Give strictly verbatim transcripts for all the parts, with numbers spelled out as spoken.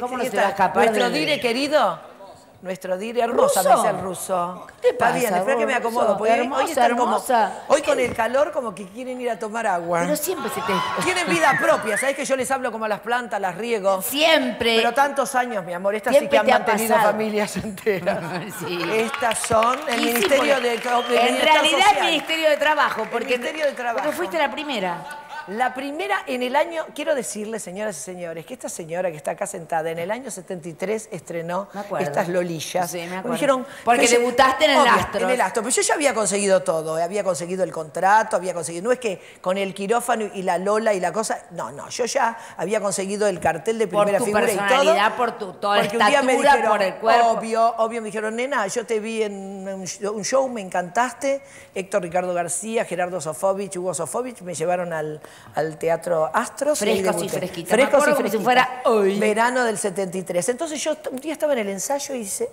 ¿Cómo no se va a escapar? Nuestro de... dire, querido. Nuestro dire hermosa, ¿Ruso? Me dice el ruso. ¿Qué te pasa? Está bien, espera que me acomodo. Porque hermosa, hoy están hermosa. Como, hoy con el calor como que quieren ir a tomar agua. Pero siempre se te... Tienen vida propia. Sabés que yo les hablo como a las plantas, las riego. Siempre. Pero tantos años, mi amor. Estas siempre sí que han mantenido pasado. Familias enteras. Sí. Estas son el sí, Ministerio sí, de, de... En realidad Social. El Ministerio de Trabajo. Porque el Ministerio de Trabajo. Porque fuiste la primera. La primera en el año, quiero decirles, señoras y señores, que esta señora que está acá sentada en el año setenta y tres estrenó estas lolillas. Sí, me acuerdo. Me dijeron, porque debutaste en el obvio, Astro. En el Astro, pero yo ya había conseguido todo, había conseguido el contrato, había conseguido, no es que con el quirófano y la Lola y la cosa, no, no, yo ya había conseguido el cartel de primera figura y todo. Por tu personalidad, por tu toda porque estatura, un día me dijeron, por el cuerpo. Obvio, obvio, me dijeron, nena, yo te vi en un show, me encantaste, Héctor Ricardo García, Gerardo Sofovich, Hugo Sofovich, me llevaron al... al Teatro Astro. Frescos y fresquitos. Frescos y fresquitos. Si fuera hoy. Verano del setenta y tres. Entonces yo un día estaba en el ensayo y dice,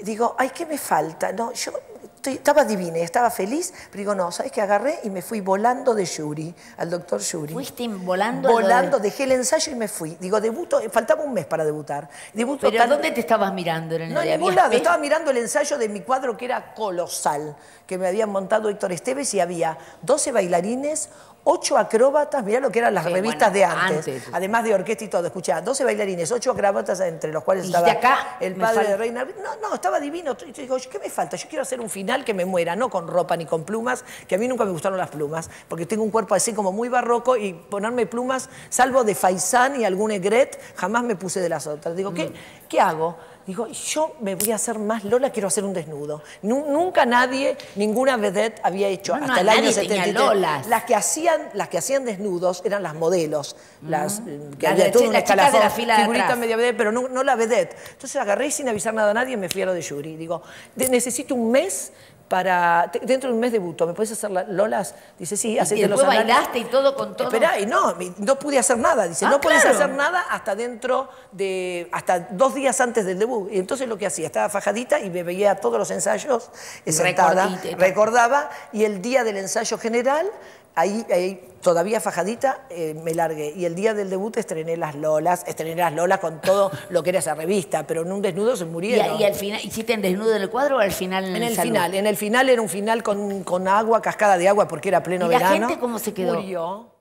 digo, ay, ¿qué me falta? No, yo estoy, estaba divina, estaba feliz, pero digo, no, ¿sabes qué? Agarré y me fui volando de Yuri, al doctor Yuri. ¿Fuiste volando? Volando, de... dejé el ensayo y me fui. Digo, debuto, faltaba un mes para debutar. Debuto ¿Pero tan... dónde te estabas mirando? ¿En el no, en ningún lado. Estaba mirando el ensayo de mi cuadro que era colosal, que me habían montado Héctor Esteves y había doce bailarines, ocho acróbatas, mirá lo que eran las sí, revistas bueno, de antes, antes, además de orquesta y todo. Escuchá, doce bailarines, ocho acróbatas, entre los cuales estaba acá el padre fal... de Reina. No, no, estaba divino. Yo digo, ¿qué me falta? Yo quiero hacer un final que me muera, no con ropa ni con plumas, que a mí nunca me gustaron las plumas, porque tengo un cuerpo así como muy barroco y ponerme plumas, salvo de faisán y algún egret, jamás me puse de las otras. Digo, ¿qué, mm. ¿qué hago? Digo, yo me voy a hacer más Lola, quiero hacer un desnudo. Nunca nadie, ninguna vedette había hecho, no, hasta no, el año setenta y tres. Lolas. Las que hacían, las que hacían desnudos eran las modelos, mm. las que había todo un escalafón, de la fila de figurita media vedette, pero no, no la vedette. Entonces agarré y sin avisar nada a nadie me fui a lo de Yuri. Digo, necesito un mes para... Dentro de un mes debuto, ¿me puedes hacer la, Lolas? Dice, sí, hacete los anales. Y después bailaste y todo con todo. Esperá, y no, no pude hacer nada. Dice, ah, no claro. puedes hacer nada hasta dentro de... Hasta dos días antes del debut. Y entonces lo que hacía, estaba fajadita y me veía todos los ensayos sentada. Recordite. Recordaba. Y el día del ensayo general... Ahí, ahí, todavía fajadita, eh, me largué. Y el día del debut estrené las Lolas, estrené las Lolas con todo lo que era esa revista, pero en un desnudo se murieron. ¿Y, y al final hiciste en desnudo en el cuadro o al final en, en el salud? final? En el final era un final con, con agua, cascada de agua, porque era pleno ¿Y verano. ¿Y la gente cómo se quedó? Murió.